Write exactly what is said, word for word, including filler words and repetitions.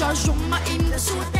cho chúng mà in đã suốt.